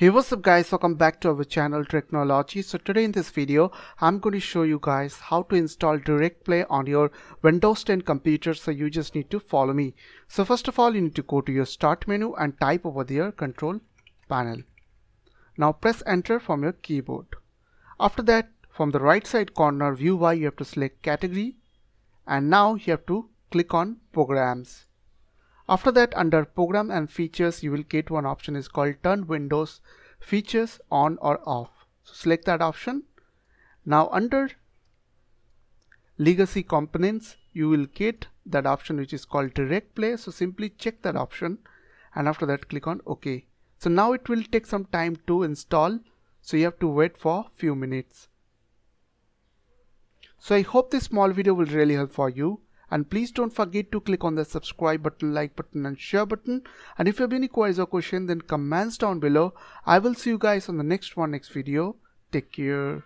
Hey, what's up guys, welcome back to our channel Tricknology. So today in this video I'm going to show you guys how to install DirectPlay on your Windows 10 computer, so you just need to follow me. So first of all, you need to go to your start menu and type over there control panel. Now press enter from your keyboard. After that, from the right side corner view bar, you have to select category and now you have to click on programs. After that, under program and features, you will get one option is called turn Windows features on or off. So select that option. Now under legacy components, you will get that option which is called DirectPlay. So simply check that option and after that click on OK. So now it will take some time to install, so you have to wait for a few minutes. So I hope this small video will really help for you. And please don't forget to click on the subscribe button, like button and share button. And if you have any queries or questions, then comments down below. I will see you guys on the next video. Take care.